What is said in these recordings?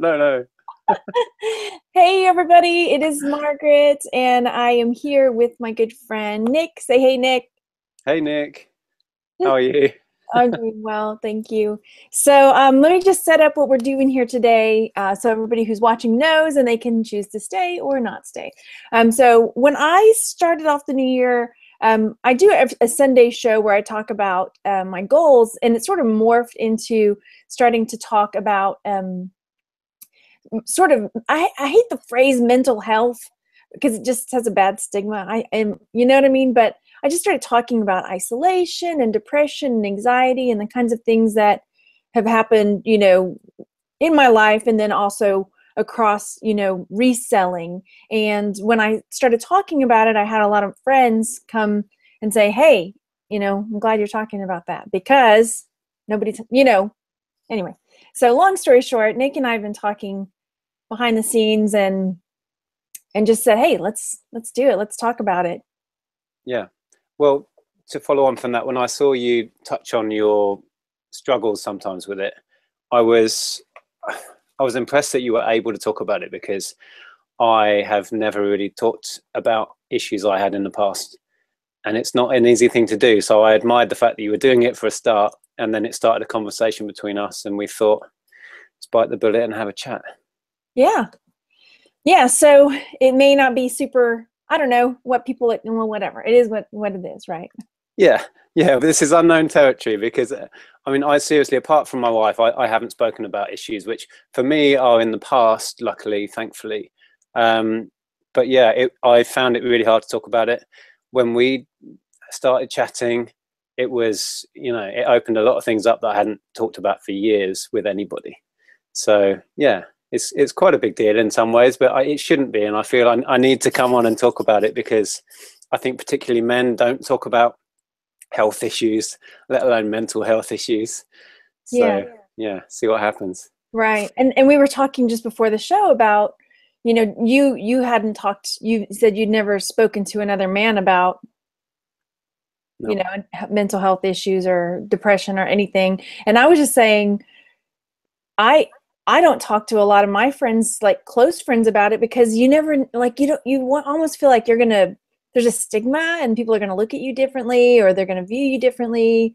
No. Hey everybody, it is Margaret and I am here with my good friend Nick. Say hey Nick. Hey Nick. How are you? I'm doing well, thank you. So let me just set up what we're doing here today so everybody who's watching knows and they can choose to stay or not stay. So when I started off the new year, I do a Sunday show where I talk about my goals, and it sort of morphed into starting to talk about I hate the phrase mental health because it just has a bad stigma. You know what I mean? But I just started talking about isolation and depression and anxiety and the kinds of things that have happened, you know, in my life, and then also across, you know, reselling. And when I started talking about it, I had a lot of friends come and say, hey, you know, I'm glad you're talking about that because nobody, you know, anyway. So long story short, Nick and I have been talking behind the scenes and just said, hey, let's do it. Let's talk about it. Yeah. Well, to follow on from that, when I saw you touch on your struggles sometimes with it, I was impressed that you were able to talk about it because I have never really talked about issues I had in the past, and it's not an easy thing to do. So I admired the fact that you were doing it for a start, and then it started a conversation between us, and we thought, let's bite the bullet and have a chat. Yeah. Yeah. So it may not be super, I don't know what people, well, whatever. It is what it is, right? Yeah. Yeah. But this is unknown territory because, I mean, I seriously, apart from my wife, I haven't spoken about issues, which for me are in the past, luckily, thankfully. But yeah, I found it really hard to talk about it. When we started chatting, it was, you know, it opened a lot of things up that I hadn't talked about for years with anybody. So yeah, it's quite a big deal in some ways, but it shouldn't be. And I feel I need to come on and talk about it because I think particularly men don't talk about health issues, let alone mental health issues. So yeah, see what happens. Right. And we were talking just before the show about, you know, you hadn't talked, you said you'd never spoken to another man about, you know, mental health issues or depression or anything. And I was just saying, I don't talk to a lot of my friends, like close friends, about it because you never, like, almost feel like you're going to, there's a stigma and people are going to look at you differently or they're going to view you differently,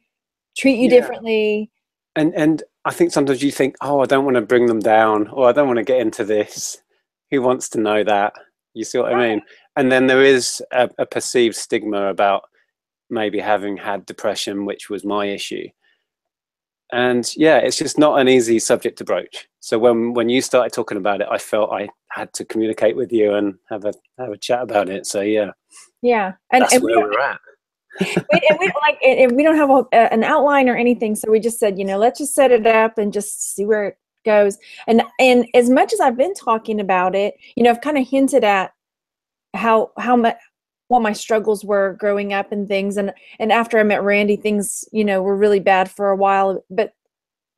treat you differently. And I think sometimes you think, oh, I don't want to bring them down, or I don't want to get into this. Who wants to know that? You see what I mean? And then there is a perceived stigma about maybe having had depression, which was my issue. And yeah, it's just not an easy subject to broach. So when you started talking about it, I felt I had to communicate with you and have a chat about it. So yeah. Yeah. And that's where we're at. We don't have an outline or anything. So we just said, you know, let's just set it up and just see where it goes. And as much as I've been talking about it, you know, I've kind of hinted at how much, what my struggles were growing up and things. And after I met Randy, things, you know, were really bad for a while. But,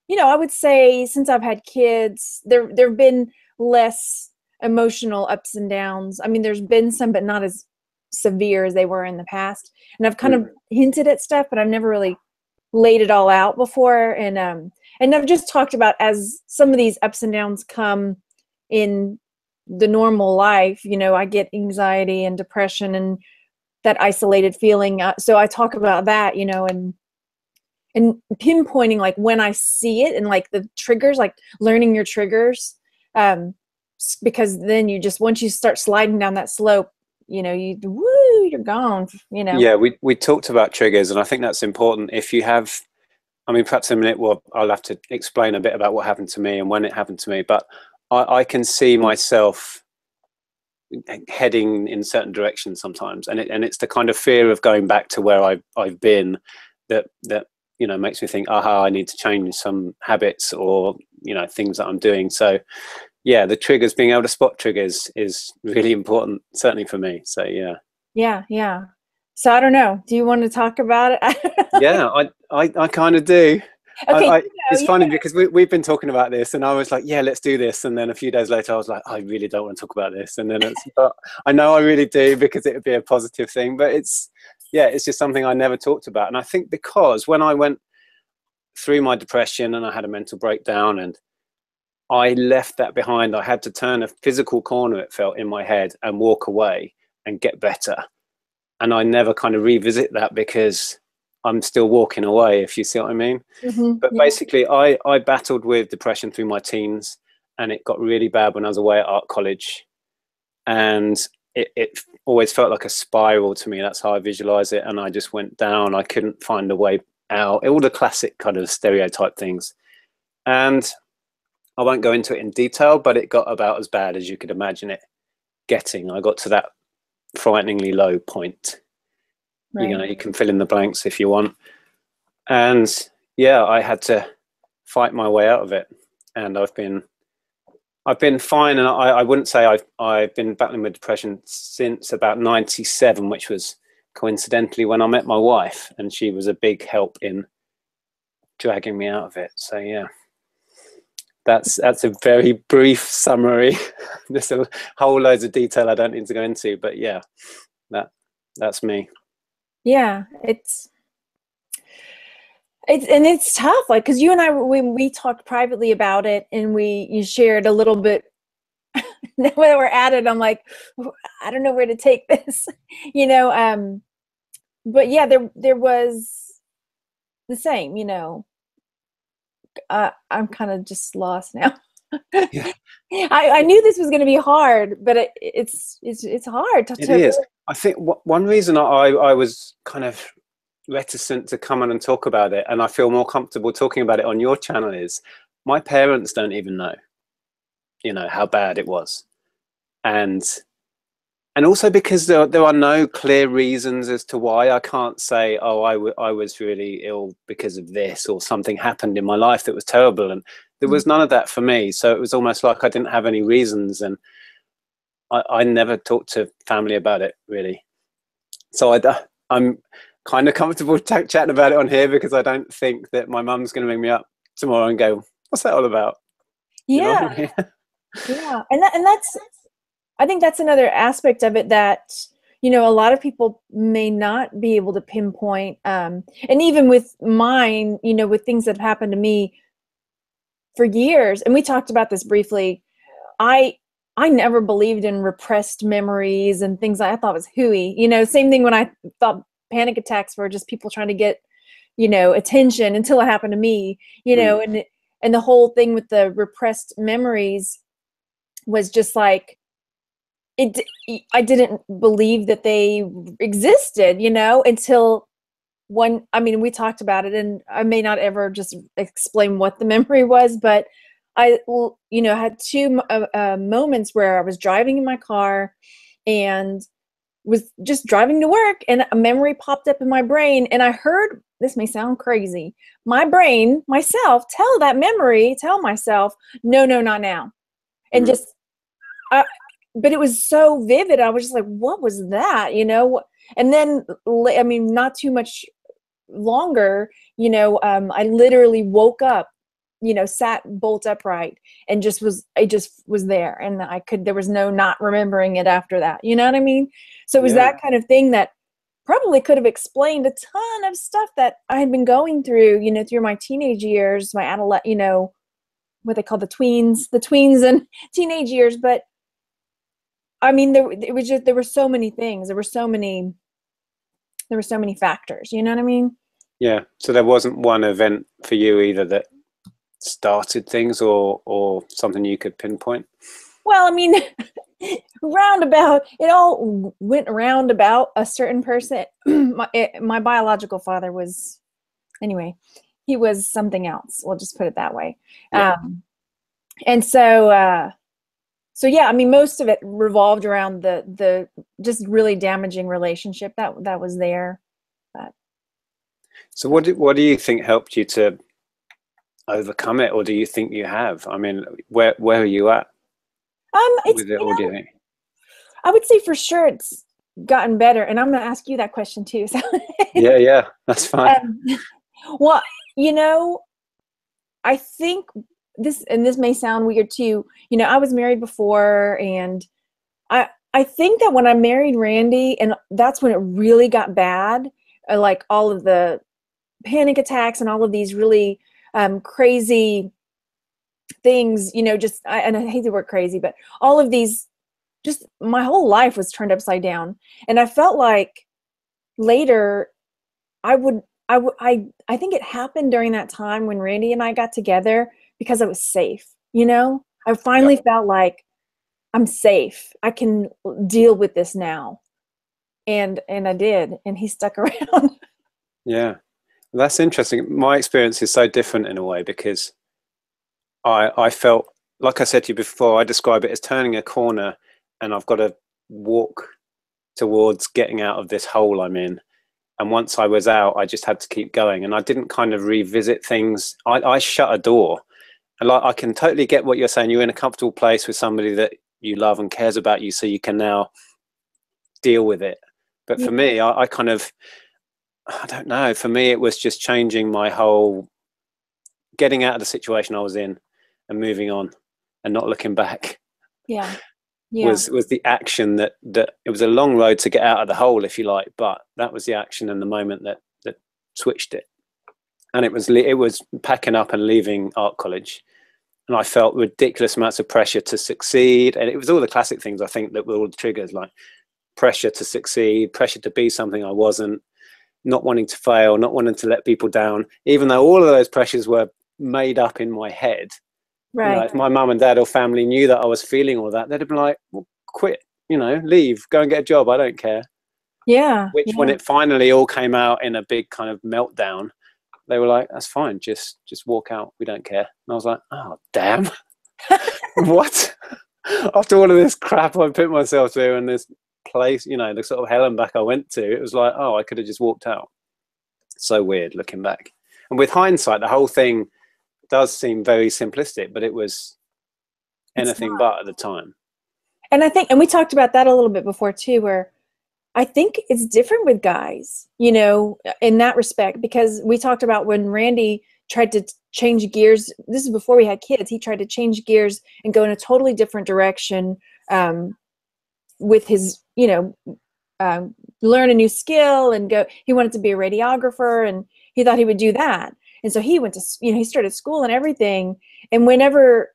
you know, I would say since I've had kids, there have been less emotional ups and downs. I mean, there's been some, but not as severe as they were in the past. And I've kind of hinted at stuff, but I've never really laid it all out before. And I've just talked about as some of these ups and downs come in the normal life, you know, I get anxiety and depression and that isolated feeling. So I talk about that, you know, and pinpointing like when I see it and like the triggers, like learning your triggers. Because then you just, once you start sliding down that slope, you know, you're gone, you know? Yeah. We talked about triggers, and I think that's important. If you have, I mean, perhaps in a minute, well, I'll have to explain a bit about what happened to me and when it happened to me, but I can see myself heading in certain directions sometimes, and it's the kind of fear of going back to where I've been that you know makes me think, aha, I need to change some habits or, you know, things that I'm doing. So yeah, the triggers, being able to spot triggers is really important, certainly for me. So yeah. So I don't know. Do you want to talk about it? Yeah, I kind of do. Okay, it's funny because we've been talking about this, and I was like, yeah, let's do this. And then a few days later, I was like, I really don't want to talk about this. And then but I know I really do because it would be a positive thing. But it's just something I never talked about. And I think because when I went through my depression and I had a mental breakdown and I left that behind. I had to turn a physical corner, it felt in my head, and walk away and get better. And I never kind of revisit that because I'm still walking away, if you see what I mean. Mm-hmm, but yeah. Basically, I battled with depression through my teens, and it got really bad when I was away at art college. And it always felt like a spiral to me. That's how I visualize it. And I just went down. I couldn't find a way out. All the classic kind of stereotype things. And I won't go into it in detail, but it got about as bad as you could imagine it getting. I got to that frighteningly low point. Right. You know, you can fill in the blanks if you want. And yeah, I had to fight my way out of it. And I've been fine, and I wouldn't say I've been battling with depression since about 97, which was coincidentally when I met my wife, and she was a big help in dragging me out of it. So yeah, that's a very brief summary. There's a whole loads of detail I don't need to go into, but yeah, that's me. Yeah, it's tough, like, because you and I, when we talked privately about it, and you shared a little bit. Now that we're at it, I'm like, I don't know where to take this, you know. But yeah, there was the same, you know. I'm kind of just lost now. Yeah. I knew this was going to be hard, but it's hard. It is. I think one reason I was kind of reticent to come on and talk about it, and I feel more comfortable talking about it on your channel, is my parents don't even know, you know, how bad it was. And also because there are no clear reasons as to why. I can't say, oh, I was really ill because of this, or something happened in my life that was terrible. And there was none of that for me. So it was almost like I didn't have any reasons, and I never talked to family about it, really. So I'm kind of comfortable chatting about it on here, because I don't think that my mum's going to ring me up tomorrow and go, what's that all about? Yeah. You know? Yeah. And that's, I think that's another aspect of it that, you know, a lot of people may not be able to pinpoint. And even with mine, you know, with things that have happened to me for years, and we talked about this briefly, I never believed in repressed memories and things I thought was hooey. You know, same thing when I thought panic attacks were just people trying to get, you know, attention, until it happened to me, you know, and the whole thing with the repressed memories was just like, I didn't believe that they existed, you know, until one, I mean, we talked about it, and I may not ever just explain what the memory was, but I, you know, had two moments where I was driving in my car and was just driving to work, and a memory popped up in my brain, and I heard, this may sound crazy, my brain, myself, tell myself, no, not now. And just, but it was so vivid. I was just like, what was that? You know? And then, I mean, not too much longer, you know, I literally woke up, you know, sat bolt upright, and I just was there, and there was no not remembering it after that. You know what I mean? So it was that kind of thing that probably could have explained a ton of stuff that I had been going through, you know, through my teenage years, my adolescent, you know, what they call the tweens and teenage years. But I mean, there were so many things. There were so many factors, you know what I mean? Yeah. So there wasn't one event for you either that started things, or something you could pinpoint? Well, I mean, roundabout, it all went around about a certain person. my biological father was, anyway, he was something else. We'll just put it that way. Yeah. So yeah, I mean, most of it revolved around the just really damaging relationship that was there. But. So what do you think helped you to overcome it, or do you think you have? I mean, where are you at? With it, or do you think? I would say for sure it's gotten better, and I'm going to ask you that question too. So. Yeah, that's fine. Well, you know, I think. This may sound weird too, you know, I was married before, and I think that when I married Randy, and that's when it really got bad, like all of the panic attacks and all of these really crazy things, you know, just, and I hate the word crazy, but all of these, just my whole life was turned upside down. And I felt like later I think it happened during that time when Randy and I got together because I was safe. You know, I finally felt like I'm safe. I can deal with this now. And I did, and he stuck around. Yeah. That's interesting. My experience is so different in a way, because I felt, like I said to you before, I describe it as turning a corner and I've got to walk towards getting out of this hole I'm in. And once I was out, I just had to keep going. And I didn't kind of revisit things. I shut a door. And I can totally get what you're saying. You're in a comfortable place with somebody that you love and cares about you, so you can now deal with it. But for me, I kind of, I don't know. For me, it was just changing my whole, getting out of the situation I was in and moving on and not looking back. Yeah. Yeah. Was the action that it was a long road to get out of the hole, if you like, but that was the action and the moment that switched it. And it was packing up and leaving art college, and I felt ridiculous amounts of pressure to succeed. And it was all the classic things, I think, that were all the triggers, like pressure to succeed, pressure to be something I wasn't, not wanting to fail, not wanting to let people down, even though all of those pressures were made up in my head. Right. You know, if my mum and dad or family knew that I was feeling all that, they'd have been like, well, quit, you know, leave, go and get a job. I don't care. Yeah. Which, when it finally all came out in a big kind of meltdown, they were like, that's fine. Just walk out. We don't care. And I was like, oh, damn. What? After all of this crap I put myself through in this place, you know, the sort of hell and back I went to, it was like, oh, I could have just walked out. So weird looking back. And with hindsight, the whole thing does seem very simplistic, but it was anything but at the time. And I think, and we talked about that a little bit before too, where I think it's different with guys, you know, in that respect, because we talked about when Randy tried to change gears, this is before we had kids, he tried to change gears and go in a totally different direction with his, you know, learn a new skill and go, he wanted to be a radiographer and he thought he would do that. And so he went to, you know, he started school and everything. And whenever,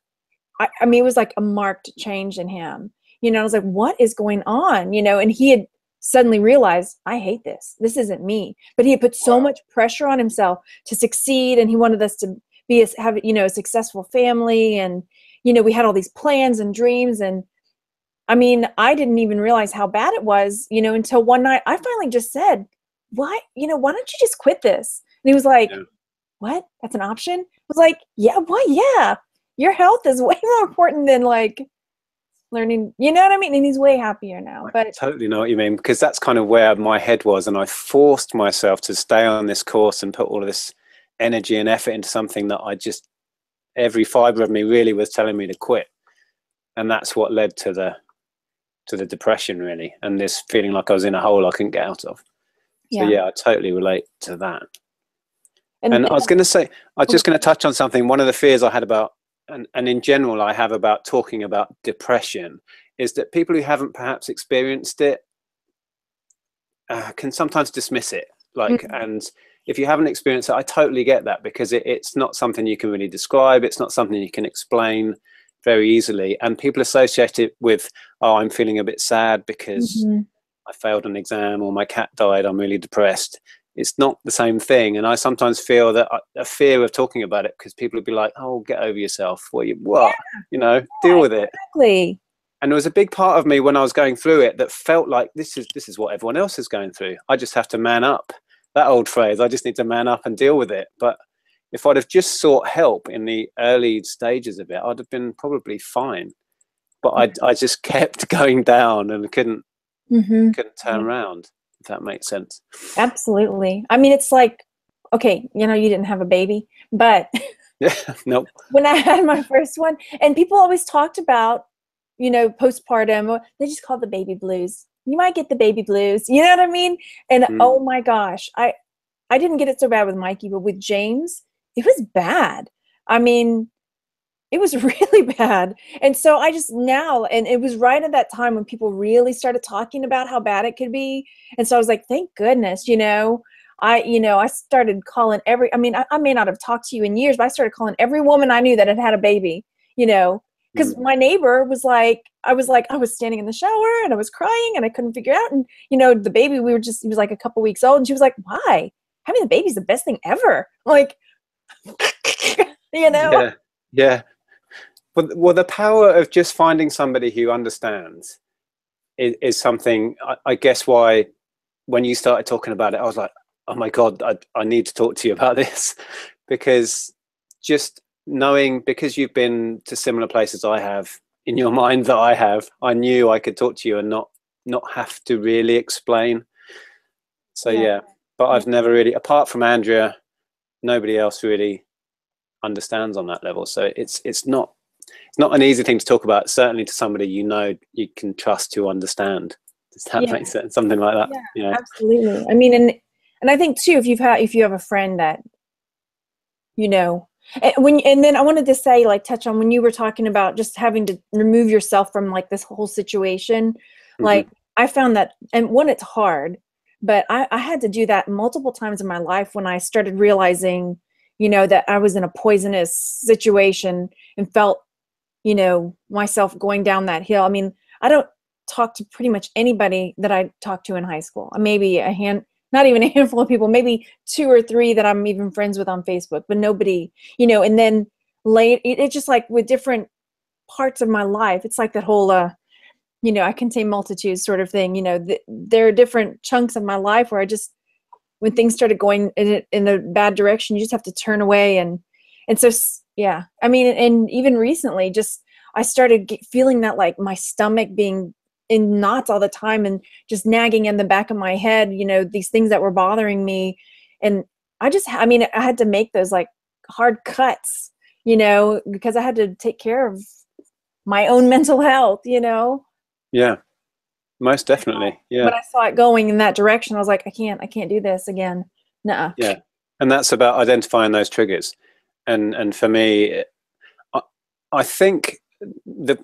I mean, it was like a marked change in him, you know, I was like, what is going on? You know, and he had suddenly realized, I hate this. This isn't me. But he had put so much pressure on himself to succeed. And he wanted us to be, have, you know, a successful family. And, you know, we had all these plans and dreams. And I mean, I didn't even realize how bad it was, you know, until one night I finally just said, why, you know, why don't you just quit this? And he was like, what? That's an option? I was like, yeah, what? Yeah. Your health is way more important than like learning, you know what I mean? And he's way happier now. But I totally know what you mean, because that's kind of where my head was. And I forced myself to stay on this course and put all of this energy and effort into something that I just, every fiber of me really was telling me to quit. And that's what led to the depression really. And this feeling like I was in a hole I couldn't get out of. So yeah, I totally relate to that. And I was going to say, I was just going to touch on something. One of the fears I had about, and in general I have about talking about depression, is that people who haven't perhaps experienced it can sometimes dismiss it. Like, and if you haven't experienced it, I totally get that, because it's not something you can really describe. It's not something you can explain very easily. And people associate it with, oh, I'm feeling a bit sad because I failed an exam, or my cat died, I'm really depressed. It's not the same thing. And I sometimes feel that a fear of talking about it, because people would be like, oh, get over yourself. What? Yeah. You know, deal with it. Exactly. And there was a big part of me when I was going through it that felt like this is what everyone else is going through. I just have to man up. That old phrase, I just need to man up and deal with it. But if I'd have just sought help in the early stages of it, I'd have been probably fine. But I just kept going down and couldn't turn around. If that makes sense. Absolutely. I mean, it's like, okay, you know, you didn't have a baby, but nope. When I had my first one, and people always talked about, you know, postpartum, or they just call the baby blues. You might get the baby blues. You know what I mean? And oh my gosh, I didn't get it so bad with Mikey, but with James, it was bad. I mean, it was really bad. And so I just now, and it was right at that time when people really started talking about how bad it could be. And so I was like, thank goodness, you know, I started calling every, I may not have talked to you in years, but I started calling every woman I knew that had had a baby, because my neighbor was like, I was standing in the shower and I was crying and I couldn't figure out. And, the baby, he was like a couple weeks old, and she was like, why? Having the baby's the best thing ever. Like, Yeah. Yeah. But, well, the power of just finding somebody who understands is something, I guess why when you started talking about it, I was like, oh my God, I need to talk to you about this, because just knowing, because you've been to similar places I have in your mind that I have, I knew I could talk to you and not have to really explain. So yeah, but I've never really, apart from Andrea, nobody else really understands on that level. So it's not an easy thing to talk about, certainly to somebody you can trust to understand. Does that make sense? Something like that. Yeah, absolutely. I mean, and I think too, if you have a friend that, and then I wanted to say, like, touch on when you were talking about just having to remove yourself from like this whole situation, like I found that, and one, it's hard, but I had to do that multiple times in my life when I started realizing, that I was in a poisonous situation and felt, myself going down that hill. I mean, I don't talk to pretty much anybody that I talked to in high school, maybe not even a handful of people, maybe two or three that I'm even friends with on Facebook, but nobody, and then late, it's just like with different parts of my life, it's like that whole, I contain multitudes sort of thing. There are different chunks of my life where I just, when things started going in a bad direction, you just have to turn away. And so, yeah, I mean, and even recently, just, I started feeling that, like, my stomach being in knots all the time and just nagging in the back of my head, these things that were bothering me. And I had to make those like hard cuts, because I had to take care of my own mental health, Yeah, most definitely. Yeah. When I saw it going in that direction, I was like, I can't do this again. Nuh-uh. Yeah. And that's about identifying those triggers. And for me, I think the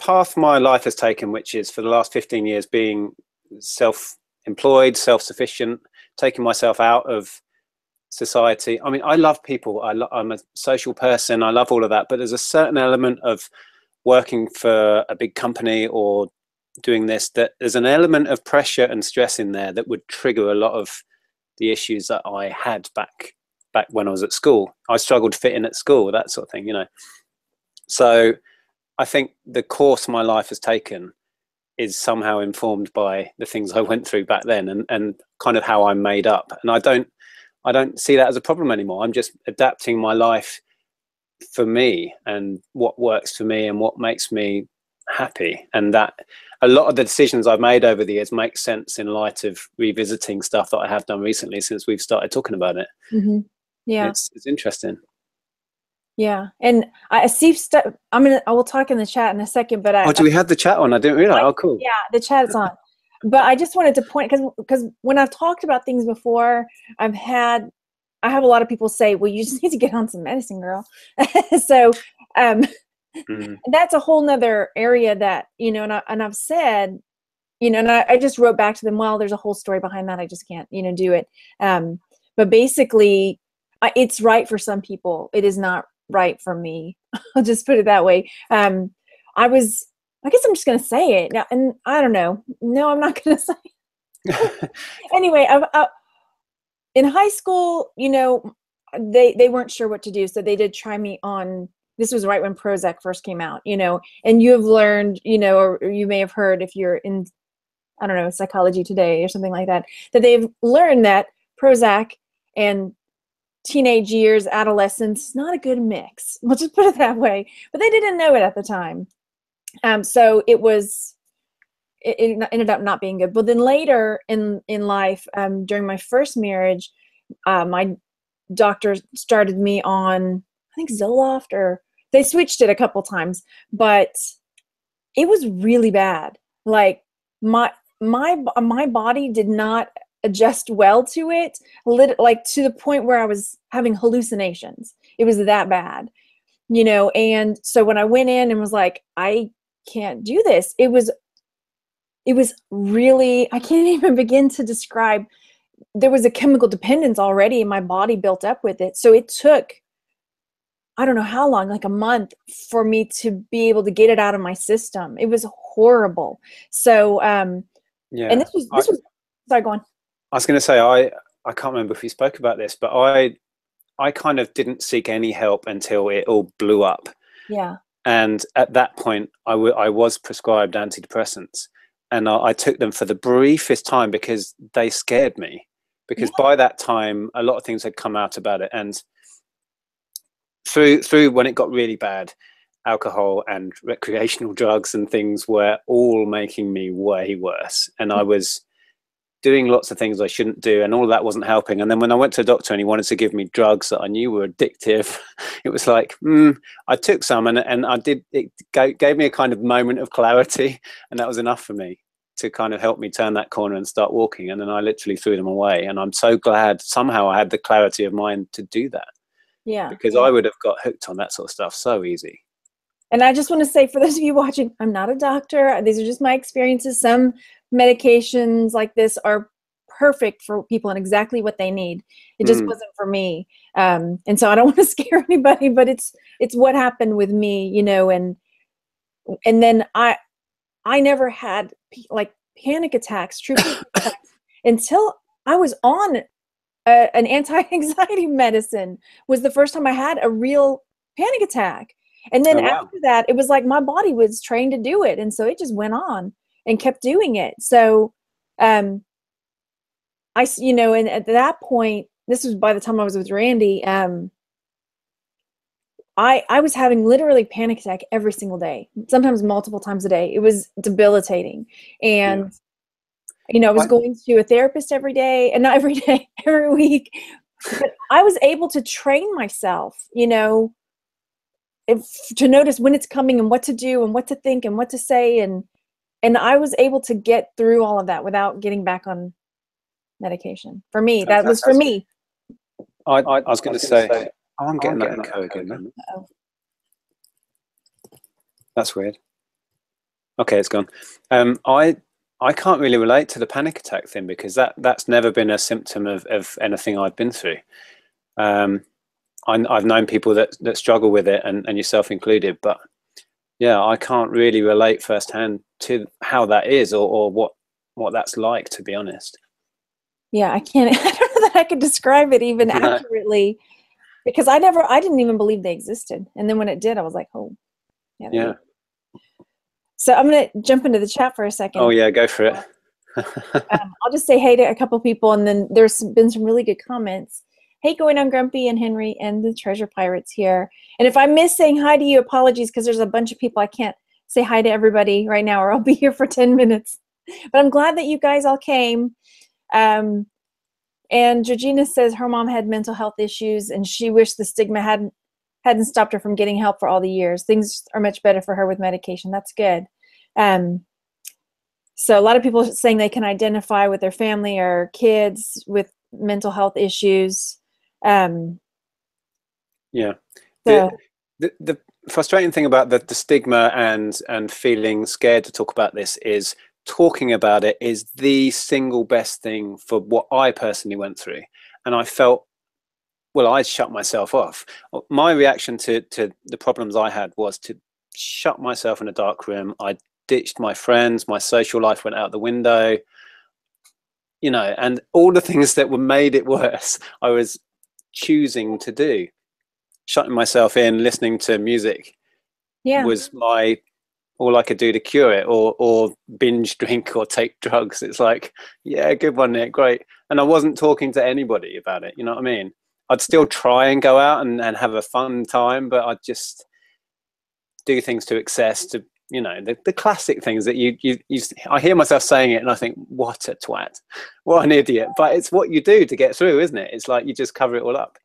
path my life has taken, which is for the last 15 years being self-employed, self-sufficient, taking myself out of society. I mean, I love people. I'm a social person. I love all of that. But there's a certain element of working for a big company or doing this, that there's an element of pressure and stress in there that would trigger a lot of the issues that I had back when I was at school. I struggled to fit in at school, that sort of thing, So I think the course my life has taken is somehow informed by the things I went through back then and kind of how I'm made up. And I don't see that as a problem anymore. I'm just adapting my life for me and what works for me and what makes me happy. And that a lot of the decisions I've made over the years make sense in light of revisiting stuff that I have done recently since we've started talking about it. Mm-hmm. Yeah. It's interesting. Yeah, and I see stuff. I will talk in the chat in a second, but do we have the chat on? I didn't realize. Oh, cool. Yeah, the chat is on. But I just wanted to point, because when I've talked about things before, I have a lot of people say, "Well, you just need to get on some medicine, girl." So, that's a whole nother area that and I've said, and I just wrote back to them. Well, there's a whole story behind that. I just can't, do it. But basically, it's right for some people. It is not right for me. I'll just put it that way. I guess I'm just going to say it now, and I don't know. No, I'm not going to say it. Anyway, in high school, they weren't sure what to do. So they did try me on, this was right when Prozac first came out, and you have learned, or you may have heard if you're in, I don't know, Psychology Today or something like that they've learned that Prozac and teenage years, adolescence, not a good mix. We'll just put it that way. But they didn't know it at the time. So it ended up not being good. But then later in life, during my first marriage, my doctor started me on, I think, Zoloft, or they switched it a couple times, but it was really bad. Like my body did not adjust well to it, like to the point where I was having hallucinations. It was that bad, And so when I went in and was like, I can't do this, it was really, I can't even begin to describe there was a chemical dependence already and my body built up with it. So it took, I don't know how long, like a month for me to be able to get it out of my system. It was horrible. So, yeah. And this was, sorry, go on. I was going to say, I can't remember if we spoke about this, but I kind of didn't seek any help until it all blew up. Yeah. And at that point, I was prescribed antidepressants, and I took them for the briefest time because they scared me, because yeah. by that time, a lot of things had come out about it. And through when it got really bad, alcohol and recreational drugs and things were all making me way worse. And I was doing lots of things I shouldn't do, and all of that wasn't helping. And then when I went to a doctor and he wanted to give me drugs that I knew were addictive, it was like, I took some, and I did, it gave me a kind of moment of clarity, and that was enough for me to kind of help me turn that corner and start walking. And then I literally threw them away, and I'm so glad somehow I had the clarity of mind to do that. Yeah, because I would have got hooked on that sort of stuff so easy. And I just want to say, for those of you watching, I'm not a doctor. These are just my experiences. Some medications like this are perfect for people and exactly what they need. It just wasn't for me. And so I don't want to scare anybody, but it's what happened with me, you know, and then I never had like panic attacks, true panic attacks, until I was on an anti-anxiety medicine. Was the first time I had a real panic attack. And then after that, it was like my body was trained to do it. And so it just went on and kept doing it. So, you know, and at that point, this was by the time I was with Randy, I was having literally panic attack every single day, sometimes multiple times a day. It was debilitating. And, you know, I was going to a therapist every day, and not every day, every week. But I was able to train myself, you know, to notice when it's coming and what to do and what to think and what to say. And I was able to get through all of that without getting back on medication. For me, that was for me. I was going to say, I'm getting that echo again. That's weird. Okay, it's gone. I can't really relate to the panic attack thing, because that's never been a symptom of anything I've been through. I've known people that struggle with it, and yourself included, but yeah, I can't really relate firsthand to how that is, or what that's like, to be honest. Yeah, I don't know that I could describe it even accurately, because I didn't even believe they existed. And then when it did, I was like, oh. Yeah. So I'm going to jump into the chat for a second. Oh yeah, go for it. I'll just say hey to a couple people, and then there's been some really good comments. Hey, going on, Grumpy and Henry and the Treasure Pirates here. And if I miss saying hi to you, apologies, because there's a bunch of people. I can't say hi to everybody right now, or I'll be here for 10 minutes. But I'm glad that you guys all came. And Georgina says her mom had mental health issues, and she wished the stigma hadn't stopped her from getting help for all the years. Things are much better for her with medication. That's good. So a lot of people are saying they can identify with their family or kids with mental health issues. Yeah. So. The frustrating thing about the stigma and feeling scared to talk about this is talking about it is the single best thing for what I personally went through. And I felt, well, I shut myself off. My reaction to the problems I had was to shut myself in a dark room. I ditched my friends. My social life went out the window. You know, and all the things that were made it worse, I was choosing to do. Shutting myself in, listening to music was all I could do to cure it, or binge drink or take drugs. It's like, yeah, good one, Nick, great. And I wasn't talking to anybody about it, you know what I mean? I'd still try and go out and have a fun time, but I'd just do things to excess, to, you know, the classic things that you I hear myself saying it and I think, what a twat, what an idiot. But it's what you do to get through, isn't it? It's like you just cover it all up.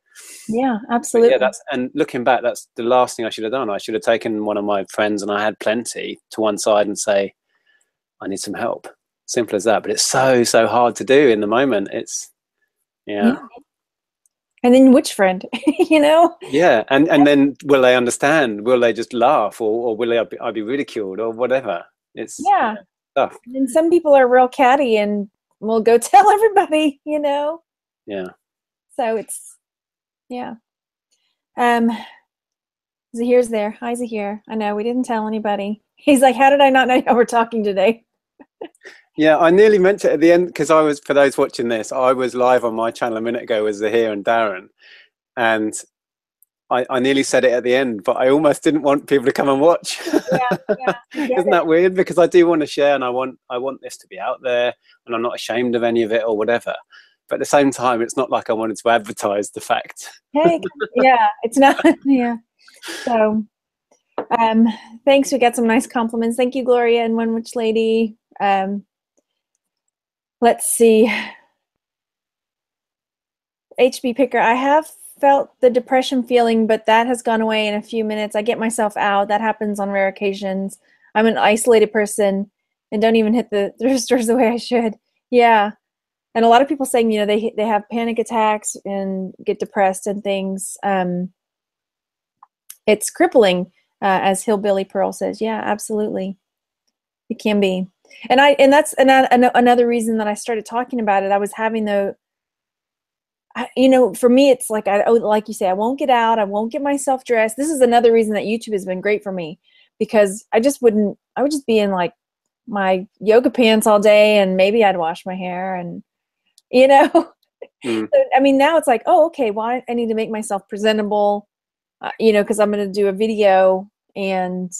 Yeah, absolutely. But yeah, and looking back, that's the last thing I should have done. I should have taken one of my friends, and I had plenty, to one side and say, I need some help. Simple as that. But it's so hard to do in the moment. It's yeah. And then which friend, you know? Yeah, and then will they understand? Will they just laugh, or will I be ridiculed or whatever? It's tough. And some people are real catty and we'll go tell everybody, you know? Yeah. So it's, yeah. Zaheer's there. Hi, Zaheer. I know, we didn't tell anybody. He's like, how did I not know y'all were talking today? Yeah, I nearly meant it at the end, because I was, for those watching this, I was live on my channel a minute ago with Zaheer and Darren. And I nearly said it at the end, but I almost didn't want people to come and watch. Isn't that weird? Because I do want to share, and I want this to be out there, and I'm not ashamed of any of it or whatever. But at the same time, it's not like I wanted to advertise the fact. Hey, yeah, it's not. Yeah. So, thanks. We got some nice compliments. Thank you, Gloria and One Witch Lady. Let's see. HB Picker. I have felt the depression feeling, but that has gone away in a few minutes. I get myself out. That happens on rare occasions. I'm an isolated person and don't even hit the thrift stores the way I should. Yeah. And a lot of people saying, you know, they have panic attacks and get depressed and things. It's crippling, as Hillbilly Pearl says. Yeah, absolutely. It can be. And that's another reason that I started talking about it. I was having the, you know, for me, it's like, like you say, I won't get out. I won't get myself dressed. This is another reason that YouTube has been great for me, because I just wouldn't, I would just be in like my yoga pants all day, and maybe I'd wash my hair, and, you know, so, I mean, now it's like, oh, okay, well, I need to make myself presentable, you know, 'cause I'm going to do a video, and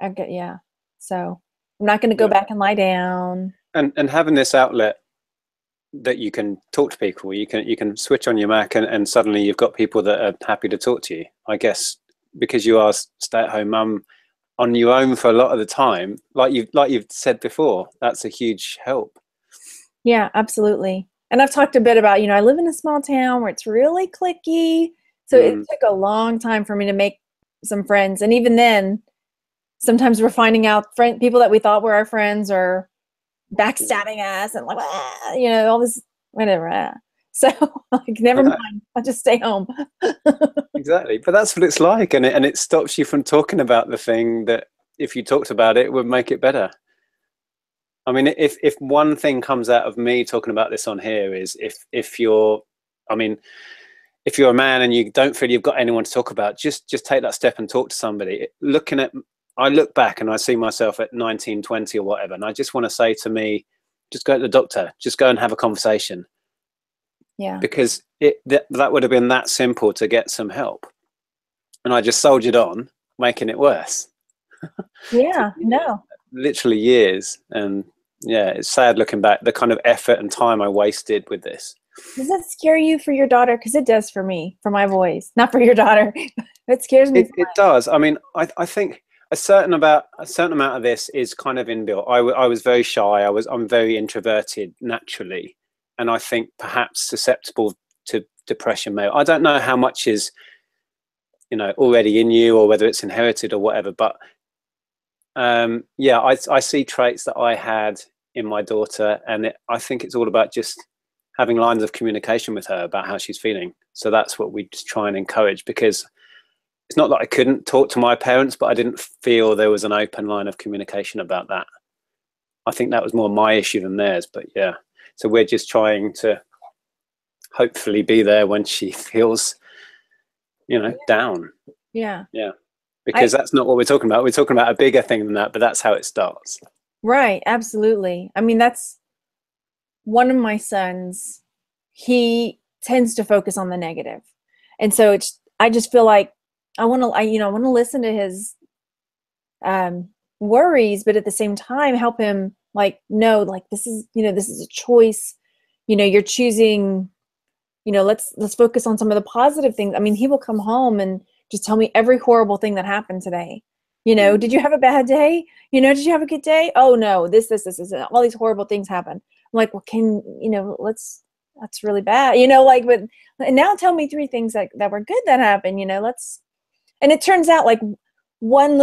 I get, yeah. So I'm not going to go back and lie down. And having this outlet that you can talk to people, you can switch on your Mac, and suddenly you've got people that are happy to talk to you, I guess, because you are stay-at-home mum on your own for a lot of the time. Like you've said before, that's a huge help. Yeah, absolutely. And I've talked a bit about, you know, I live in a small town where it's really cliquey. So it took a long time for me to make some friends. And even then, sometimes we're finding out people that we thought were our friends are backstabbing us, and like, ah, you know, all this, whatever. Ah. So like, never mind, I'll just stay home. Exactly. But that's what it's like. And it stops you from talking about the thing that, if you talked about it, would make it better. I mean, if one thing comes out of me talking about this on here is, if you're a man and you don't feel you've got anyone to talk about, just take that step and talk to somebody. I look back and I see myself at 19, 20 or whatever, and I just want to say to me, just go to the doctor, just go and have a conversation. Yeah. Because that would have been that simple to get some help. And I just soldiered on, making it worse. Yeah, no. Literally years. And yeah, it's sad looking back, the kind of effort and time I wasted with this. Does that scare you for your daughter? Because it does for me, for my boys, not for your daughter. It scares me. It does. I mean, I think a certain amount of this is kind of inbuilt. I was very shy. I'm very introverted naturally, and I think perhaps susceptible to depression. Maybe. I don't know how much is, you know, already in you, or whether it's inherited or whatever. But yeah, I see traits that I had in my daughter, and I think it's all about just having lines of communication with her about how she's feeling. So that's what we just try and encourage, because it's not that I couldn't talk to my parents, but I didn't feel there was an open line of communication about that. I think that was more my issue than theirs, but yeah. So we're just trying to hopefully be there when she feels, you know, down. Yeah. Yeah. Because that's not what we're talking about. We're talking about a bigger thing than that, but that's how it starts. Right. Absolutely. I mean, that's, one of my sons, he tends to focus on the negative. And so it's, I just feel like I want to listen to his worries, but at the same time, help him like, no, like this is, you know, this is a choice, you know, you're choosing, you know, let's focus on some of the positive things. I mean, he will come home and just tell me every horrible thing that happened today. You know, did you have a bad day? You know, did you have a good day? Oh no, this, all these horrible things happened. I'm like, well, can you know? That's really bad, you know. Like, but and now tell me three things that were good that happened, you know. And it turns out like one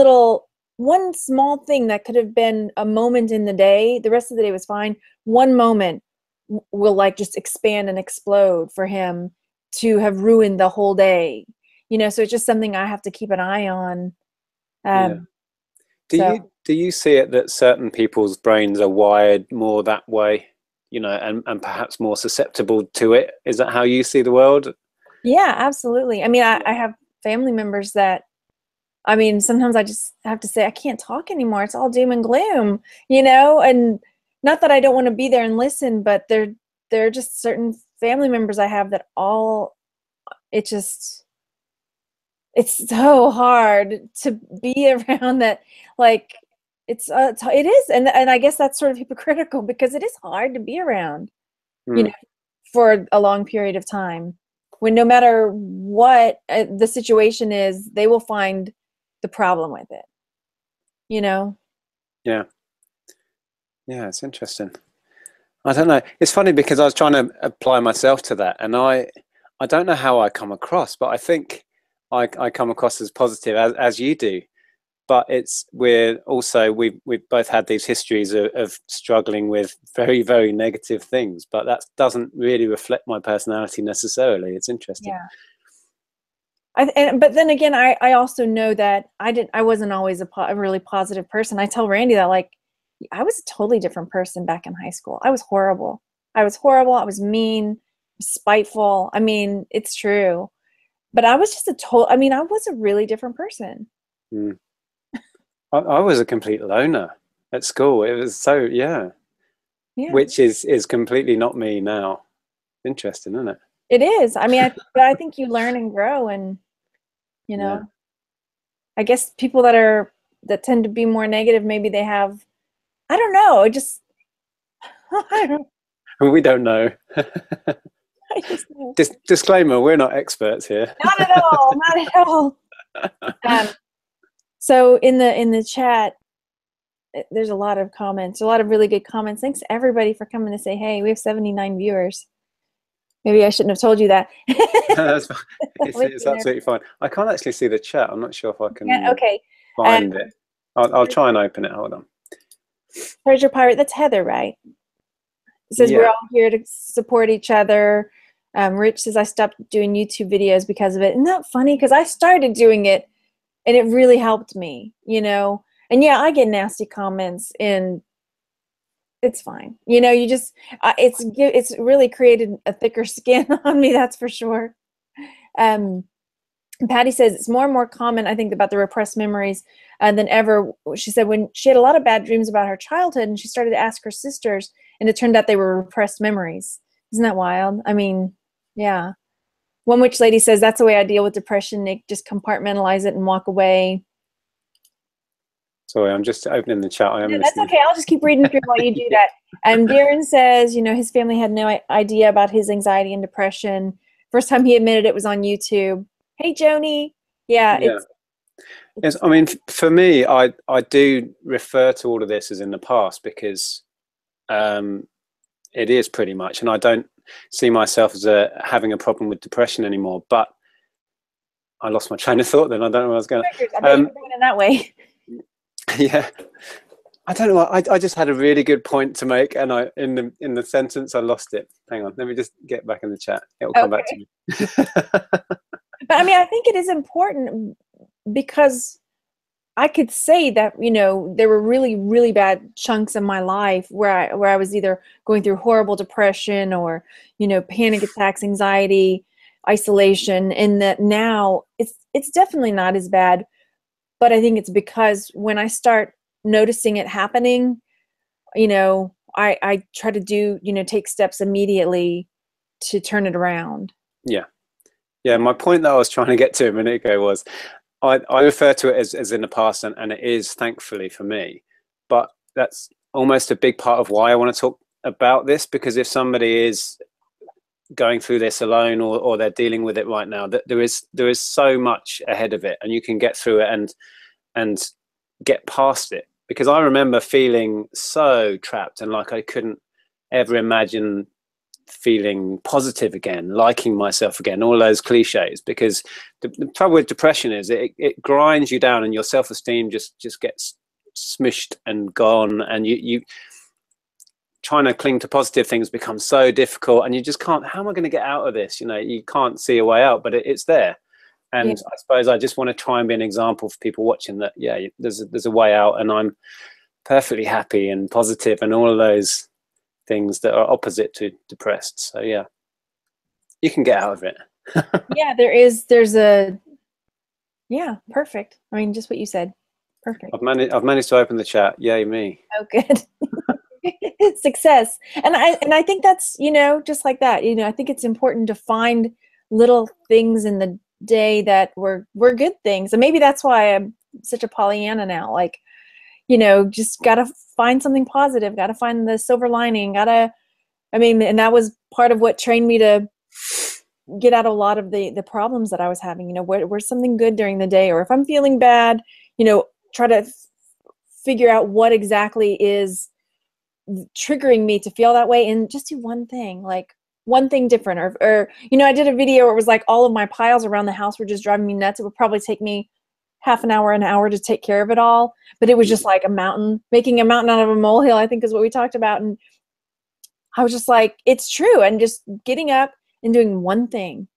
small thing that could have been a moment in the day. The rest of the day was fine. One moment will like just expand and explode for him to have ruined the whole day, you know. So it's just something I have to keep an eye on. Yeah. Do you see it that certain people's brains are wired more that way? you know, and perhaps more susceptible to it. Is that how you see the world? Yeah, absolutely. I mean, I have family members that, I mean, sometimes I just have to say, I can't talk anymore. It's all doom and gloom, you know, and not that I don't want to be there and listen, but there are just certain family members I have that all, it just, it's so hard to be around that, like, it is. And I guess that's sort of hypocritical because it is hard to be around, you know, for a long period of time when no matter what the situation is, they will find the problem with it, you know? Yeah. Yeah. It's interesting. I don't know. It's funny because I was trying to apply myself to that, and I don't know how I come across, but I think I come across as positive as you do. But it's we've both had these histories of struggling with very, very negative things, but that doesn't really reflect my personality necessarily. It's interesting. Yeah. But then again, I also know that I wasn't always a really positive person. I tell Randy that, like, I was a totally different person back in high school. I was horrible. I was mean, spiteful. I mean, it's true. But I was just I was a really different person. Mm. I was a complete loner at school. It was so, yeah. Which is completely not me now. Interesting, isn't it? It is. I mean, but I think you learn and grow, and, you know, yeah. I guess people that tend to be more negative, maybe they have, I don't know. We don't know. Disclaimer: we're not experts here. Not at all. Not at all. So in the chat, there's a lot of comments. A lot of really good comments. Thanks everybody for coming to say hey. We have 79 viewers. Maybe I shouldn't have told you that. That's fine. It's absolutely fine. I can't actually see the chat. I'm not sure if I can. Yeah, okay. Find it. I'll try and open it. Hold on. Treasure Pirate. That's Heather, right? It says, yeah, we're all here to support each other. Rich says, I stopped doing YouTube videos because of it. Isn't that funny? Because I started doing it, and it really helped me, you know? And yeah, I get nasty comments, and it's fine. You know, you just, it's really created a thicker skin on me, that's for sure. Patty says, it's more and more common, I think, about the repressed memories than ever. She said when she had a lot of bad dreams about her childhood, and she started to ask her sisters, and it turned out they were repressed memories. Isn't that wild? I mean, yeah. One witch lady says, that's the way I deal with depression, Nick. Just compartmentalize it and walk away. Sorry, I'm just opening the chat. No, that's okay. I'll just keep reading through while you do that. And Darren says, you know, his family had no idea about his anxiety and depression. First time he admitted it was on YouTube. Hey, Joni. Yeah. It's, I mean, for me, I do refer to all of this as in the past because it is pretty much, and I don't see myself as having a problem with depression anymore, but I lost my train of thought then. I don't know where I was going. In that way. Yeah. I don't know. I just had a really good point to make, and in the sentence I lost it. Hang on. Let me just get back in the chat. It will come back to me. But I mean, I think it is important because I could say that, you know, there were really, really bad chunks of my life where I was either going through horrible depression or, you know, panic attacks, anxiety, isolation, and that now it's definitely not as bad. But I think it's because when I start noticing it happening, you know, I try to do, you know, take steps immediately to turn it around. Yeah. Yeah. My point that I was trying to get to a minute ago was, I refer to it as in the past, and it is, thankfully, for me. But that's almost a big part of why I want to talk about this, because if somebody is going through this alone or they're dealing with it right now, that there is so much ahead of it, and you can get through it and get past it. Because I remember feeling so trapped and like I couldn't ever imagine feeling positive again, liking myself again, all those cliches, because the trouble with depression is it grinds you down, and your self-esteem just gets smushed and gone, and you trying to cling to positive things becomes so difficult, and you just can't, how am I going to get out of this? You know, you can't see a way out, but it's there. And yeah. I suppose I just want to try and be an example for people watching that, yeah, there's a way out, and I'm perfectly happy and positive and all of those things that are opposite to depressed. So yeah, you can get out of it. Yeah, yeah, perfect. I mean, just what you said. Perfect. I've managed to open the chat. Yay me. Oh, good. Success. And I think that's, you know, just like that. You know, I think it's important to find little things in the day that were good things. And maybe that's why I'm such a Pollyanna now. Like, you know, just gotta find something positive, gotta find the silver lining, and that was part of what trained me to get out a lot of the problems that I was having. You know, where's something good during the day, or if I'm feeling bad, you know, try to figure out what exactly is triggering me to feel that way, and just do one thing, like one thing different. Or you know, I did a video where it was like all of my piles around the house were just driving me nuts. It would probably take me half an hour to take care of it all, but it was just like a mountain, making a mountain out of a molehill, I think is what we talked about. And I was just like, it's true. And just getting up and doing one thing,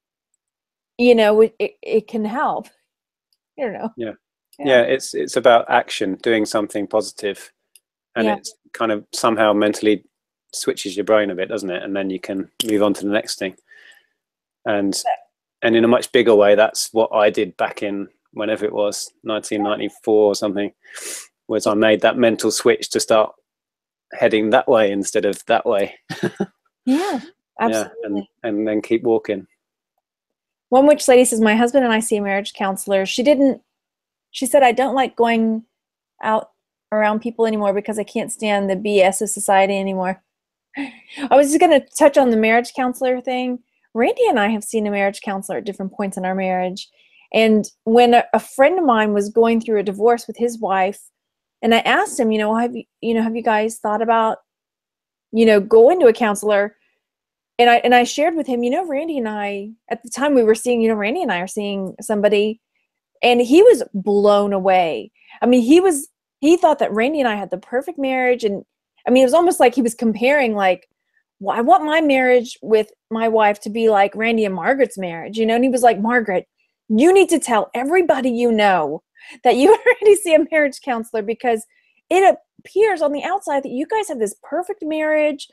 you know, it can help. I don't know. Yeah. Yeah, it's about action, doing something positive, and it's kind of somehow mentally switches your brain a bit, doesn't it? And then you can move on to the next thing. And in a much bigger way, that's what I did back in whenever it was, 1994 or something, was I made that mental switch to start heading that way instead of that way. Yeah, absolutely. Yeah, and then keep walking. One witch lady says, my husband and I see a marriage counselor. She said, I don't like going out around people anymore because I can't stand the BS of society anymore. I was just going to touch on the marriage counselor thing. Randy and I have seen a marriage counselor at different points in our marriage. And when a friend of mine was going through a divorce with his wife, and I asked him, you know, have you guys thought about, you know, going to a counselor? And I shared with him, you know, Randy and I, at the time we were seeing, you know, Randy and I are seeing somebody. And he was blown away. I mean, he thought that Randy and I had the perfect marriage. And I mean, it was almost like he was comparing, like, well, I want my marriage with my wife to be like Randy and Margaret's marriage, you know? And he was like, Margaret, you need to tell everybody you know that you already see a marriage counselor, because it appears on the outside that you guys have this perfect marriage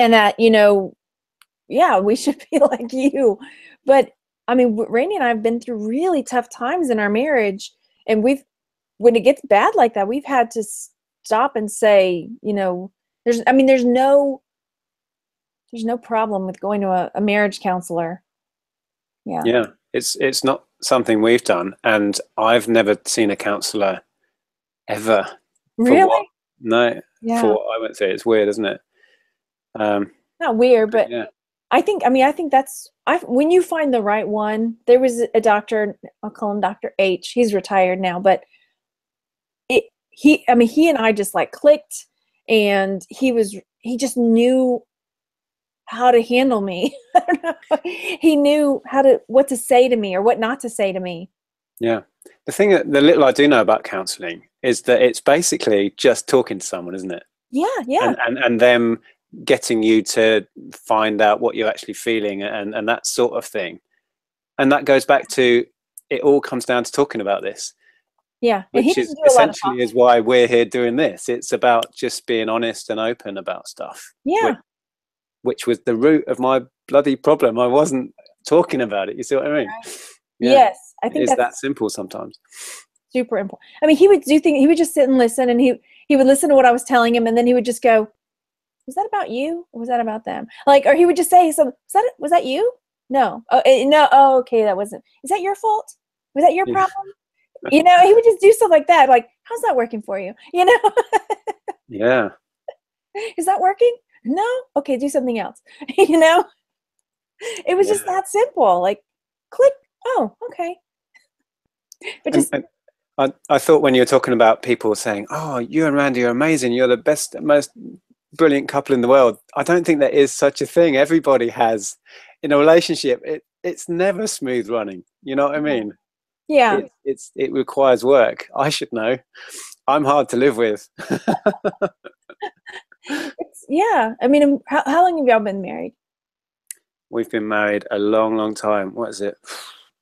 and that, you know, yeah, we should be like you. But I mean, Randy and I have been through really tough times in our marriage, and when it gets bad like that, we've had to stop and say, you know, there's no problem with going to a marriage counselor. Yeah. Yeah. It's not something we've done, and I've never seen a counselor ever. Really? No. Yeah. For what I went through. It's weird, isn't it? Not weird, but yeah. I think that's, when you find the right one. There was a doctor, I'll call him Dr. H, he's retired now, but he and I just like clicked, and he just knew how to handle me. I don't know. He knew what to say to me or what not to say to me. Yeah. The little I do know about counseling is that it's basically just talking to someone, isn't it? Yeah. Yeah. And them getting you to find out what you're actually feeling and that sort of thing. And that goes back to, it all comes down to talking about this. Yeah. Which is essentially is why we're here doing this. It's about just being honest and open about stuff. Yeah. Which was the root of my bloody problem. I wasn't talking about it. You see what I mean? Right. Yeah. Yes. I think that's that simple sometimes. Super important. I mean, he would do things, he would just sit and listen, and he would listen to what I was telling him, and then he would just go, was that about you? Or was that about them? Like, or he would just say, was that you? No. Oh, no. Oh, okay. That wasn't, is that your fault? Was that your problem? You know, he would just do stuff like that. Like, how's that working for you? You know? Yeah. Is that working? No. Okay. Do something else. You know, it was just that simple. Like, click. Oh, okay. But just, I thought when you were talking about people saying, oh, you and Randy are amazing. You're the best, most brilliant couple in the world. I don't think there is such a thing. Everybody has, in a relationship, it's never smooth running. You know what I mean? Yeah. It requires work. I should know. I'm hard to live with. Yeah. I mean, how long have y'all been married? We've been married a long, long time. What is it?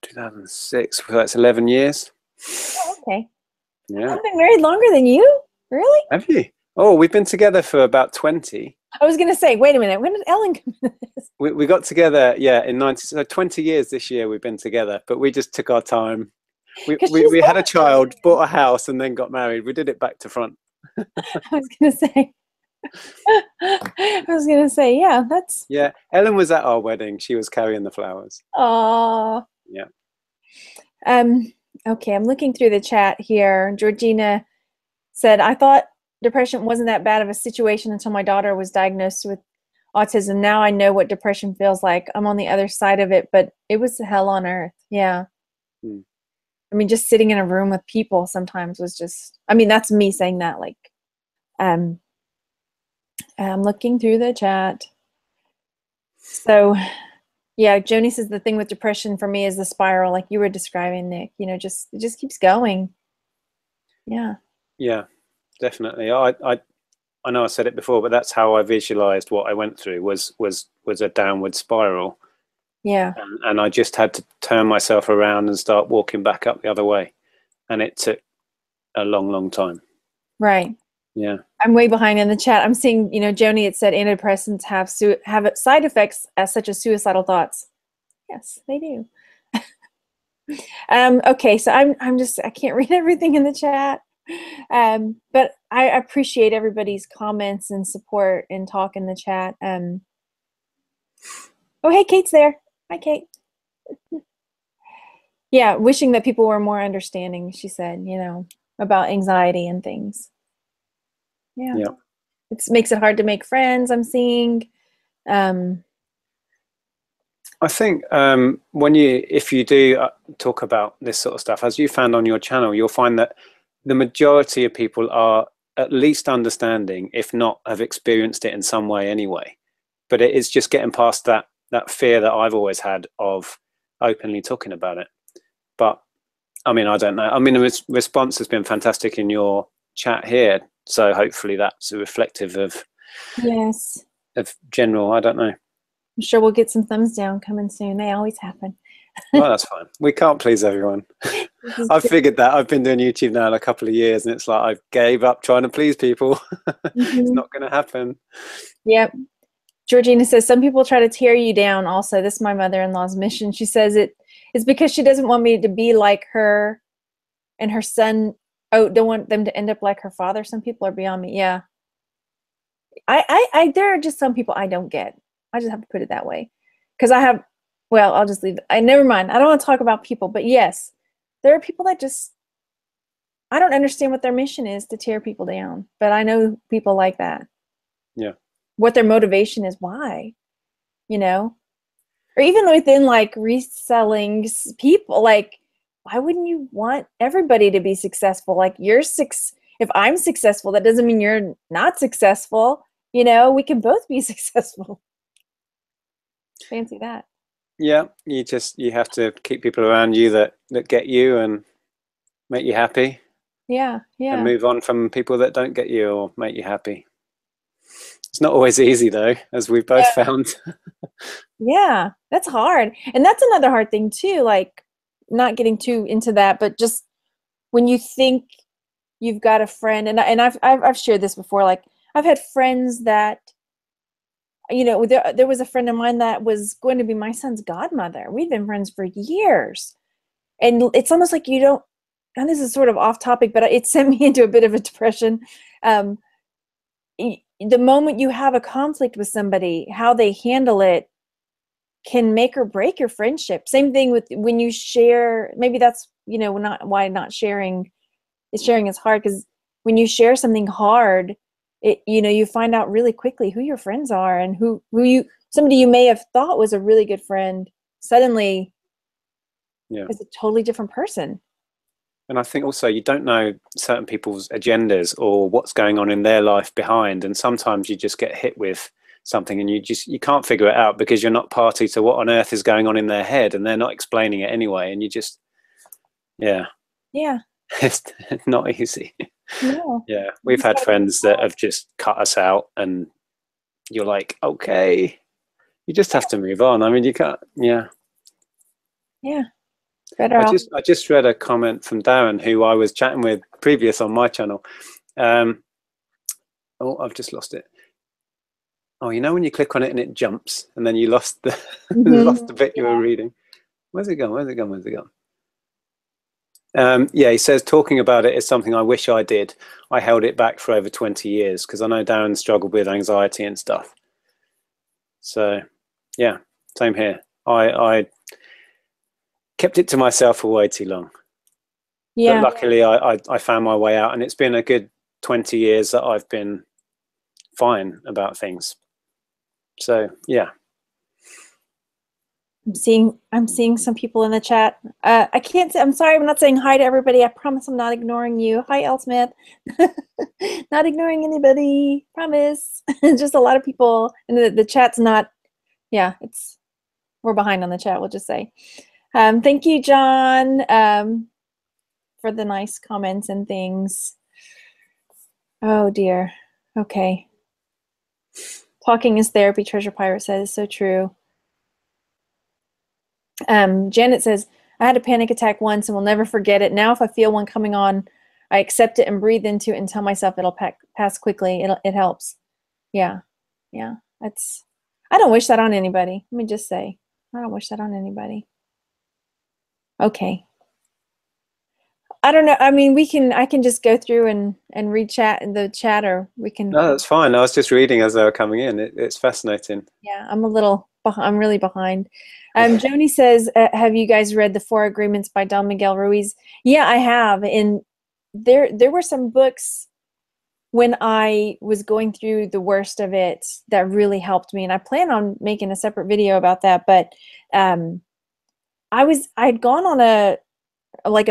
2006. So that's 11 years. Oh, okay. Yeah. I've been married longer than you. Really? Have you? Oh, we've been together for about 20. I was going to say, wait a minute, when did Ellen come in this? We got together, yeah, in 20 years this year we've been together, but we just took our time. We had a child, bought a house, and then got married. We did it back to front. I was going to say, yeah, that's... Yeah, Ellen was at our wedding. She was carrying the flowers. Oh. Yeah. Okay, I'm looking through the chat here. Georgina said, I thought depression wasn't that bad of a situation until my daughter was diagnosed with autism. Now I know what depression feels like. I'm on the other side of it, but it was hell on earth. Yeah. Hmm. I mean, just sitting in a room with people sometimes was just, I mean, that's me saying that, like, I'm looking through the chat. So, yeah, Joni says the thing with depression for me is the spiral, like you were describing, Nick, you know, just, it just keeps going. Yeah. Yeah, definitely. I know I said it before, but that's how I visualized what I went through was a downward spiral. Yeah. And I just had to turn myself around and start walking back up the other way. And it took a long, long time. Right. Yeah. I'm way behind in the chat. I'm seeing, you know, Joni, it said antidepressants have side effects as such as suicidal thoughts. Yes, they do. Okay. So I'm just, I can't read everything in the chat. But I appreciate everybody's comments and support and talk in the chat. Oh, hey, Kate's there. Hi, Kate. Yeah, wishing that people were more understanding, she said, you know, about anxiety and things. Yeah. Yeah. It makes it hard to make friends, I'm seeing. I think if you do talk about this sort of stuff, as you found on your channel, you'll find that the majority of people are at least understanding, if not have experienced it in some way anyway. But it is just getting past that fear that I've always had of openly talking about it. But I mean, I don't know. I mean, the response has been fantastic in your chat here. So hopefully that's reflective of, yes, of general, I don't know. I'm sure we'll get some thumbs down coming soon. They always happen. Well, that's fine. We can't please everyone. I've figured that. I've been doing YouTube now in a couple of years and it's like, I gave up trying to please people. Mm-hmm. It's not going to happen. Yep. Georgina says, some people try to tear you down also. This is my mother-in-law's mission. She says it is because she doesn't want me to be like her and her son. Oh, don't want them to end up like her father. Some people are beyond me. Yeah. There are just some people I don't get. I just have to put it that way. Because I have, well, I'll just leave it. Never mind. I don't want to talk about people. But yes, there are people that just, I don't understand what their mission is to tear people down. But I know people like that. Yeah. What their motivation is, why, you know, or even within like reselling people, like, why wouldn't you want everybody to be successful? Like if I'm successful, that doesn't mean you're not successful. You know, we can both be successful. Fancy that. Yeah. You have to keep people around you that get you and make you happy. Yeah. Yeah. And move on from people that don't get you or make you happy. It's not always easy though, as we've both found. Yeah, that's hard. And that's another hard thing too, like not getting too into that, but just when you think you've got a friend, and I've shared this before, like I've had friends that, you know, there was a friend of mine that was going to be my son's godmother. We've been friends for years. And it's almost like you don't, and this is sort of off topic, but it sent me into a bit of a depression. The moment you have a conflict with somebody, how they handle it can make or break your friendship. Same thing with when you share, maybe that's, you know, sharing is hard, because when you share something hard, it, you know, you find out really quickly who your friends are and somebody you may have thought was a really good friend suddenly is a totally different person. And I think also you don't know certain people's agendas or what's going on in their life behind. And sometimes you just get hit with something and you can't figure it out because you're not party to what on earth is going on in their head and they're not explaining it anyway. And you just, yeah. Yeah. It's not easy. No. Yeah. We've had friends that have just cut us out and you're like, okay, you just have to move on. I mean, you can't, yeah. Yeah. I just read a comment from Darren, who I was chatting with previous on my channel. Oh, I've just lost it. Oh, you know when you click on it and it jumps, and then you lost the lost the bit you were reading. Where's it gone? Where's it gone? Where's it gone? Yeah, he says talking about it is something I wish I did. I held it back for over 20 years because I know Darren struggled with anxiety and stuff. So, yeah, same here. I kept it to myself for way too long. Yeah. But luckily, I found my way out, and it's been a good 20 years that I've been fine about things. So, yeah. I'm seeing some people in the chat. I can't say, I'm sorry, I'm not saying hi to everybody. I promise I'm not ignoring you. Hi, Elle Smith. Not ignoring anybody, promise. Just a lot of people, and the chat's not, yeah, it's, we're behind on the chat, we'll just say. Thank you, John, for the nice comments and things. Oh dear, okay. Talking is therapy, Treasure Pirate says, so true. Janet says, I had a panic attack once and will never forget it. Now if I feel one coming on, I accept it and breathe into it and tell myself it'll pass quickly. It helps. Yeah. Yeah. That's, I don't wish that on anybody. Let me just say, I don't wish that on anybody. Okay. I don't know. I mean, I can just go through and read chat in the chat, or we can. No, that's fine. I was just reading as they were coming in. It's fascinating. Yeah. I'm really behind. Joni says, have you guys read The Four Agreements by Don Miguel Ruiz? Yeah, I have. And there were some books when I was going through the worst of it that really helped me. And I plan on making a separate video about that. But I'd gone on a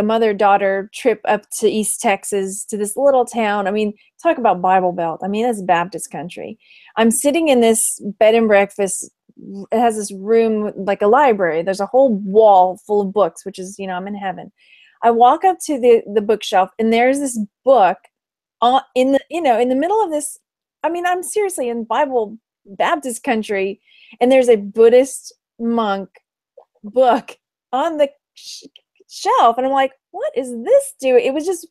mother-daughter trip up to East Texas to this little town. I mean, talk about Bible Belt. I mean, that's Baptist country. I'm sitting in this bed and breakfast. It has this room like a library. There's a whole wall full of books, which is, you know, I'm in heaven. I walk up to the bookshelf, and there's this book in the middle of this. I mean, I'm seriously in Bible Baptist country, and there's a Buddhist monk book on the shelf, and I'm like, what is this doing? It was just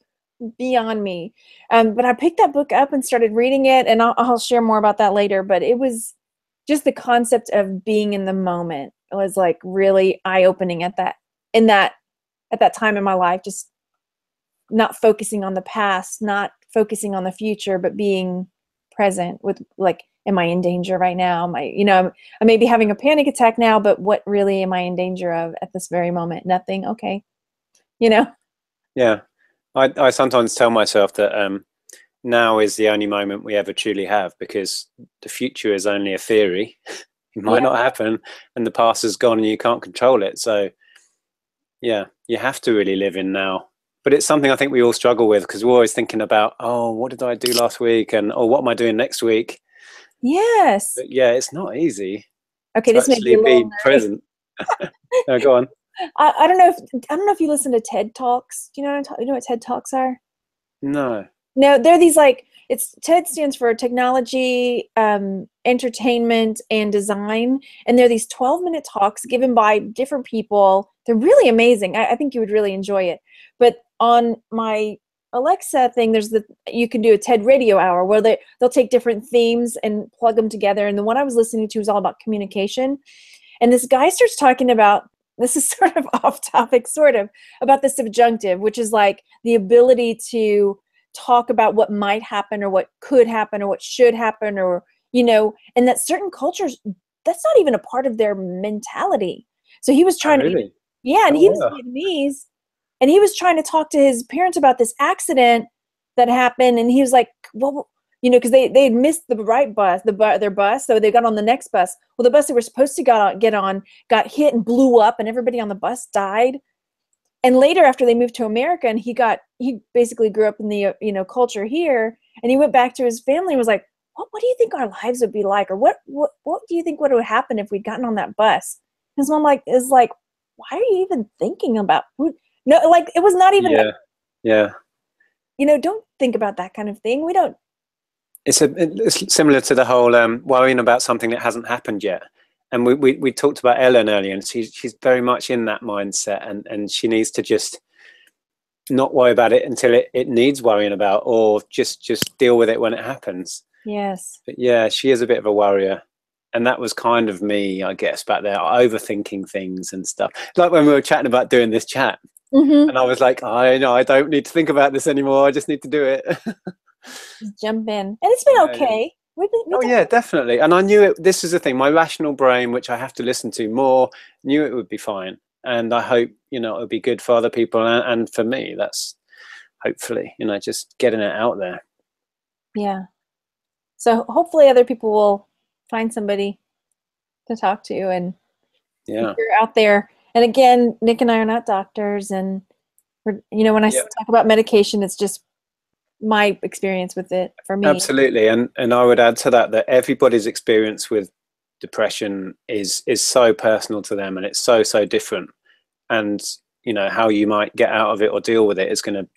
beyond me. But I picked that book up and started reading it, and I'll share more about that later. But it was just the concept of being in the moment was like really eye-opening at that time in my life, just not focusing on the past, not focusing on the future, but being present with like, am I in danger right now? Am I, you know, I may be having a panic attack now, but what really am I in danger of at this very moment? Nothing. Okay. You know? Yeah. I sometimes tell myself that, now is the only moment we ever truly have, because the future is only a theory. It might not happen, and the past is gone, and you can't control it. So, yeah, you have to really live in now. But it's something I think we all struggle with, because we're always thinking about, oh, what did I do last week, and oh, what am I doing next week? Yes. But yeah, it's not easy. Okay, this may be a little present. No, go on. I don't know if you listen to TED Talks. Do you know what TED Talks are? No. No, they're these like, it's TED stands for technology, entertainment, and design. And they're these 12-minute talks given by different people. They're really amazing. I think you would really enjoy it. But on my Alexa thing, you can do a TED radio hour where they'll take different themes and plug them together. And the one I was listening to was all about communication. And this guy starts talking about, this is sort of off topic, sort of, about the subjunctive, which is like the ability to talk about what might happen or what could happen or what should happen, or, you know, and that certain cultures, that's not even a part of their mentality. So he was trying to, yeah, and he was Vietnamese, and he was trying to talk to his parents about this accident that happened, and he was like, well, you know, because they had missed the right bus, their bus, so they got on the next bus. Well, the bus they were supposed to get on got hit and blew up, and everybody on the bus died. And later, after they moved to America, and he basically grew up in the, you know, culture here, and he went back to his family and was like, what do you think our lives would be like? Or what do you think would have happened if we'd gotten on that bus? His mom is like, why are you even thinking about who? No, like, it was not even. Yeah. Like, yeah. You know, don't think about that kind of thing. We don't. It's similar to the whole worrying about something that hasn't happened yet. And we talked about Ellen earlier, and she's very much in that mindset, and she needs to just not worry about it until it needs worrying about, or just deal with it when it happens. Yes. But yeah, she is a bit of a worrier. And that was kind of me, I guess, back there, overthinking things and stuff. Like when we were chatting about doing this chat. Mm-hmm. And I was like, I know, I don't need to think about this anymore. I just need to do it. Just jump in. And it's been okay. Oh, yeah, definitely. And I knew it. This is the thing. My rational brain, which I have to listen to more, knew it would be fine. And I hope, you know, it'll be good for other people and for me. That's hopefully, you know, just getting it out there. Yeah. So hopefully other people will find somebody to talk to. And if you're out there. And again, Nick and I are not doctors. And, we're, you know, when I talk about medication, it's just my experience with it for me. Absolutely. And I would add to that that everybody's experience with depression is so personal to them, and it's so different. And, you know, how you might get out of it or deal with it is going to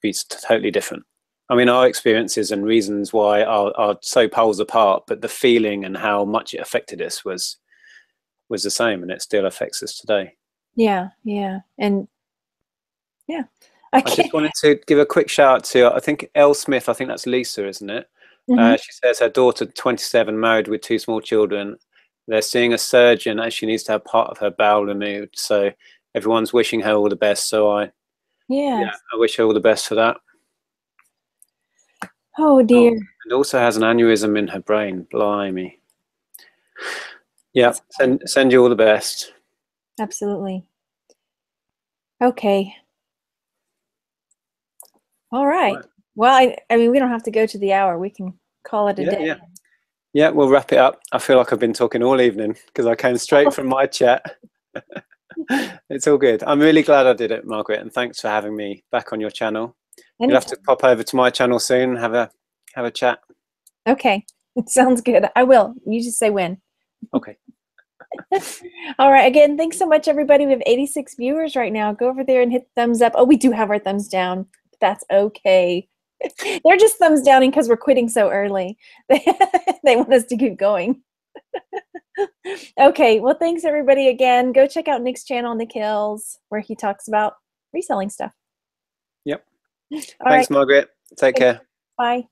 be totally different. I mean, our experiences and reasons why are so poles apart, but the feeling and how much it affected us was the same, and it still affects us today. I just wanted to give a quick shout out to, I think, Elle Smith. I think that's Lisa, isn't it? Mm-hmm. She says her daughter, 27, married with 2 small children. They're seeing a surgeon as she needs to have part of her bowel removed. So everyone's wishing her all the best. So I wish her all the best for that. Oh, dear. Oh, and also has an aneurysm in her brain. Blimey. Yeah, send you all the best. Absolutely. Okay. All right. Well, I mean, we don't have to go to the hour. We can call it a day. Yeah, we'll wrap it up. I feel like I've been talking all evening because I came straight from my chat. It's all good. I'm really glad I did it, Margaret, and thanks for having me back on your channel. Anytime. You'll have to pop over to my channel soon and have a chat. Okay. It sounds good. I will. You just say when. Okay. All right. Again, thanks so much, everybody. We have 86 viewers right now. Go over there and hit thumbs up. Oh, we do have our thumbs down. That's okay. They're just thumbs downing because we're quitting so early. They want us to keep going. Okay. Well, thanks, everybody. Again, go check out Nick's channel, Nick Hills, where he talks about reselling stuff. Yep. All right. Thanks, Margaret. Take care. Bye.